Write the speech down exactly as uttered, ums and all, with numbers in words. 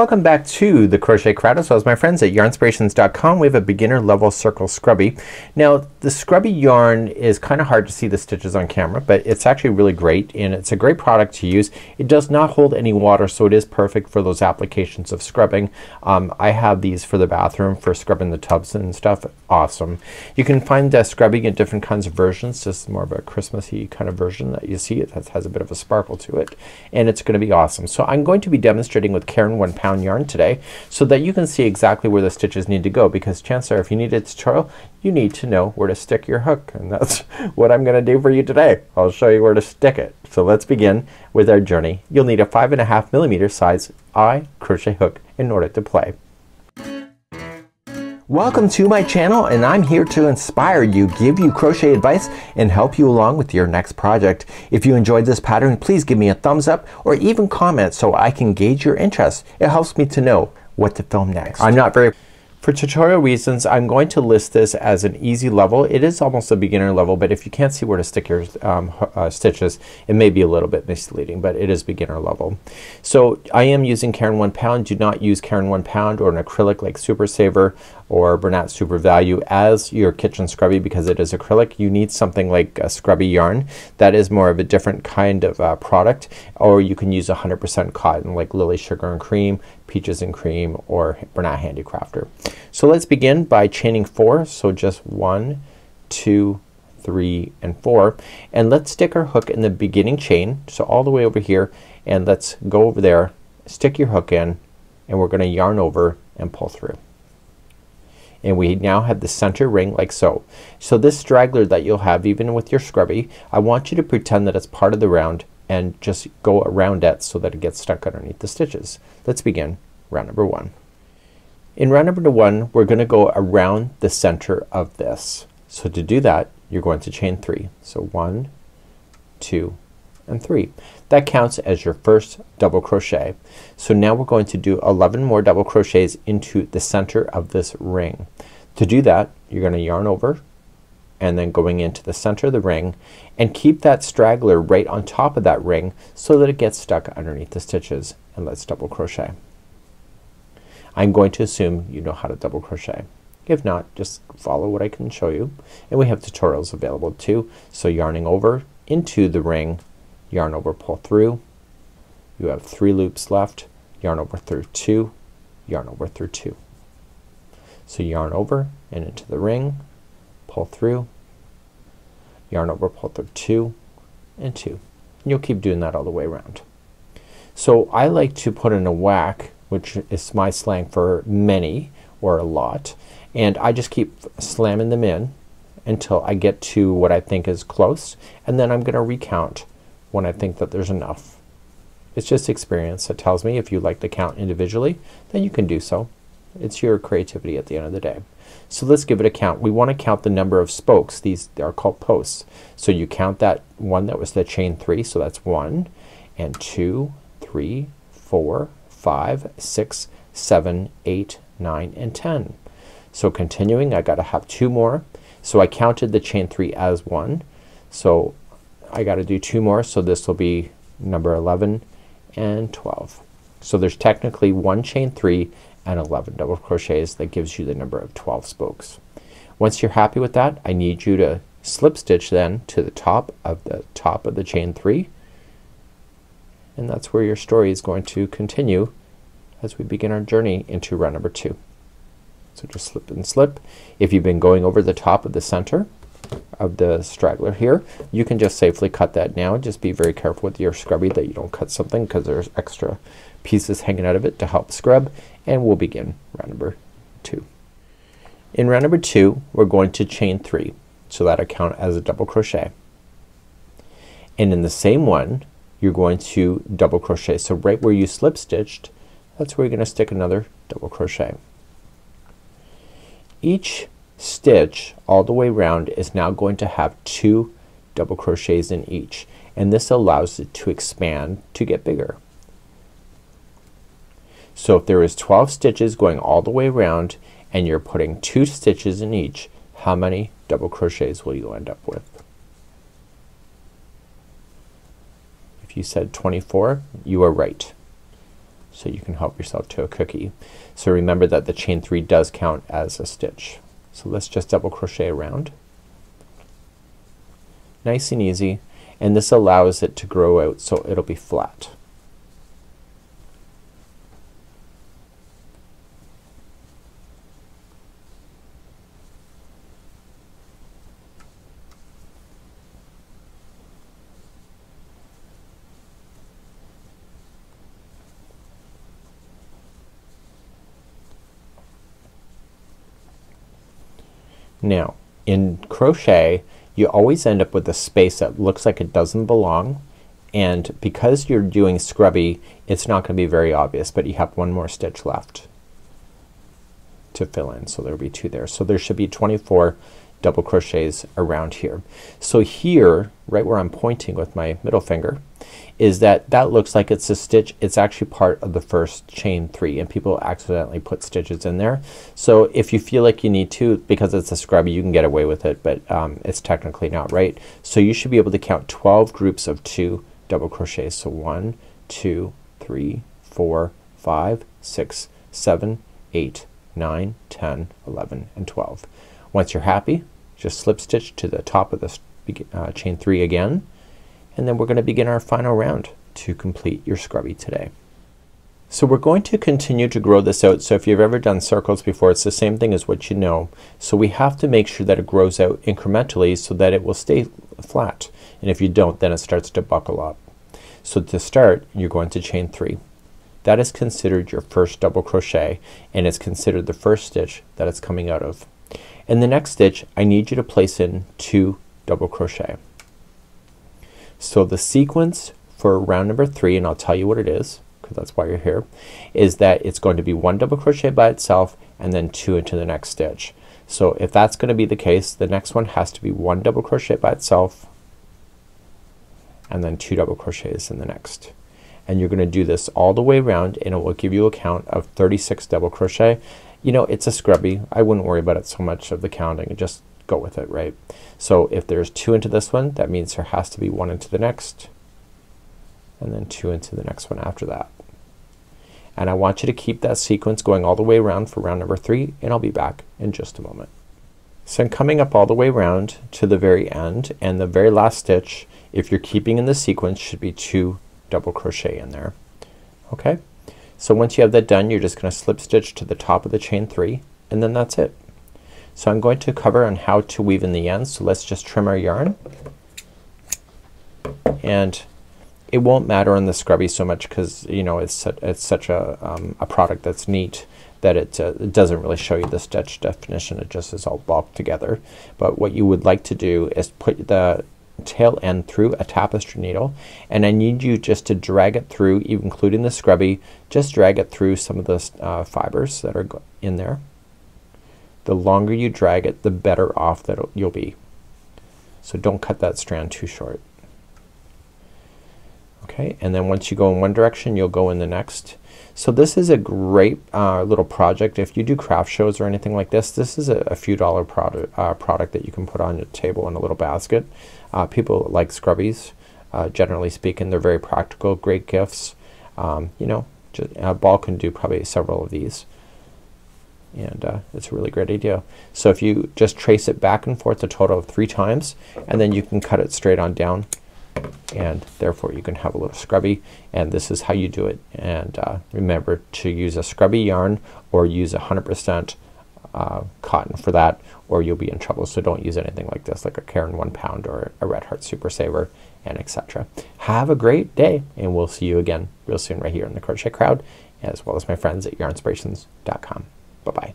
Welcome back to The Crochet Crowd, as well as my friends at yarn spirations dot com. We have a beginner level circle scrubby. Now the scrubby yarn is kinda hard to see the stitches on camera, but it's actually really great and it's a great product to use. It does not hold any water, so it is perfect for those applications of scrubbing. Um, I have these for the bathroom for scrubbing the tubs and stuff. Awesome. You can find the scrubbing in different kinds of versions. This is more of a Christmassy kind of version that you see. It has a bit of a sparkle to it and it's gonna be awesome. So I'm going to be demonstrating with Caron One Pound yarn today so that you can see exactly where the stitches need to go, because chances are if you need a tutorial you need to know where to stick your hook, and that's what I'm gonna do for you today. I'll show you where to stick it. So let's begin with our journey. You'll need a five and a half millimeter size I crochet hook in order to play. Welcome to my channel, and I'm here to inspire you, give you crochet advice, and help you along with your next project. If you enjoyed this pattern, please give me a thumbs up or even comment so I can gauge your interest. It helps me to know what to film next. I'm not very For tutorial reasons I'm going to list this as an easy level. It is almost a beginner level, but if you can't see where to stick your um, uh, stitches it may be a little bit misleading, but it is beginner level. So I am using Caron One Pound. Do not use Caron One Pound or an acrylic like Super Saver or Bernat Super Value as your kitchen scrubby, because it is acrylic. You need something like a scrubby yarn that is more of a different kind of uh, product, or you can use one hundred percent cotton like Lily Sugar and Cream, Peaches and Cream, or Bernat Handicrafter. So let's begin by chaining four. So just one, two, three, and four, and let's stick our hook in the beginning chain. So all the way over here, and let's go over there, stick your hook in, and we're gonna yarn over and pull through. And we now have the center ring like so. So this straggler that you'll have even with your scrubby, I want you to pretend that it's part of the round and just go around it so that it gets stuck underneath the stitches. Let's begin round number one. In round number one we're gonna go around the center of this. So to do that you're going to chain three. So one, two, and three. That counts as your first double crochet. So now we're going to do eleven more double crochets into the center of this ring. To do that you're gonna yarn over and then going into the center of the ring, and keep that straggler right on top of that ring so that it gets stuck underneath the stitches, and let's double crochet. I'm going to assume you know how to double crochet. If not, just follow what I can show you, and we have tutorials available too. So yarning over into the ring, yarn over, pull through, you have three loops left, yarn over through two, yarn over through two. So yarn over and into the ring, pull through, yarn over, pull through two, and two. And you'll keep doing that all the way around. So I like to put in a whack, which is my slang for many or a lot, and I just keep slamming them in until I get to what I think is close, and then I'm gonna recount when I think that there's enough. It's just experience that tells me if you like to count individually, then you can do so. It's your creativity at the end of the day. So let's give it a count. We want to count the number of spokes. These are called posts. So you count that one that was the chain three. So that's one and two, three, four, five, six, seven, eight, nine, and ten. So continuing, I gotta have two more. So I counted the chain three as one. So I gotta do two more, so this will be number eleven and twelve. So there's technically one chain three and eleven double crochets. That gives you the number of twelve spokes. Once you're happy with that, I need you to slip stitch then to the top of the top of the chain three, and that's where your story is going to continue as we begin our journey into round number two. So just slip and slip. If you've been going over the top of the center of the straggler here, you can just safely cut that now. Just be very careful with your scrubby that you don't cut something, because there's extra pieces hanging out of it to help scrub, and we'll begin round number two. In round number two we're going to chain three, so that'll count as a double crochet, and in the same one you're going to double crochet. So right where you slip stitched, that's where you're gonna stick another double crochet. Each stitch all the way round is now going to have two double crochets in each, and this allows it to expand to get bigger. So if there is twelve stitches going all the way around and you're putting two stitches in each, how many double crochets will you end up with? If you said twenty-four, you are right. so you can help yourself to a cookie. So remember that the chain three does count as a stitch. So let's just double crochet around. Nice and easy, and this allows it to grow out so it'll be flat. Now in crochet you always end up with a space that looks like it doesn't belong, and because you're doing scrubby it's not going to be very obvious, but you have one more stitch left to fill in, so there'll be two there. So there should be twenty-four double crochets around here. So here, right where I'm pointing with my middle finger, is that that looks like it's a stitch. It's actually part of the first chain three, and people accidentally put stitches in there. So if you feel like you need to, because it's a scrubby, you can get away with it, but um, it's technically not right. So you should be able to count twelve groups of two double crochets. So one, two, three, four, five, six, seven, eight, nine, ten, eleven, and twelve. Once you're happy, just slip stitch to the top of the uh, chain three again, and then we're going to begin our final round to complete your scrubby today. So we're going to continue to grow this out. So if you've ever done circles before, it's the same thing as what you know. So we have to make sure that it grows out incrementally so that it will stay flat, and if you don't then it starts to buckle up. So to start you're going to chain three. That is considered your first double crochet, and it's considered the first stitch that it's coming out of. In the next stitch I need you to place in two double crochet. So the sequence for round number three, and I'll tell you what it is because that's why you're here, is that it's going to be one double crochet by itself and then two into the next stitch. So if that's going to be the case, the next one has to be one double crochet by itself and then two double crochets in the next. And you're going to do this all the way around, and it will give you a count of thirty-six double crochet. You know, it's a scrubby, I wouldn't worry about it so much of the counting, just go with it, right? So if there's two into this one, that means there has to be one into the next and then two into the next one after that. And I want you to keep that sequence going all the way around for round number three, and I'll be back in just a moment. So I'm coming up all the way around to the very end, and the very last stitch, if you're keeping in the sequence, should be two double crochet in there. Okay? So once you have that done, you're just going to slip stitch to the top of the chain three, and then that's it. So I'm going to cover on how to weave in the end. So let's just trim our yarn, and it won't matter on the scrubby so much because you know it's su it's such a um, a product that's neat that it, uh, it doesn't really show you the stitch definition. It just is all bulked together. But what you would like to do is put the tail end through a tapestry needle, and I need you just to drag it through, even including the scrubby, just drag it through some of the uh, fibers that are in there. The longer you drag it, the better off that you'll be. So don't cut that strand too short. Okay, and then once you go in one direction you'll go in the next. So this is a great uh, little project. If you do craft shows or anything like this, this is a, a few dollar product uh, product that you can put on your table in a little basket. Uh, people like scrubbies, uh, generally speaking. They're very practical, great gifts. Um, you know, just, uh, Ball can do probably several of these, and uh, it's a really great idea. So if you just trace it back and forth a total of three times, and then you can cut it straight on down, and therefore you can have a little scrubby. And this is how you do it. And uh, remember to use a scrubby yarn or use one hundred percent uh, cotton for that, or you'll be in trouble. So don't use anything like this, like a Caron One Pound or a Red Heart Super Saver, and et cetera. Have a great day, and we'll see you again real soon right here in the Crochet Crowd, as well as my friends at yarn inspirations dot com. Bye bye.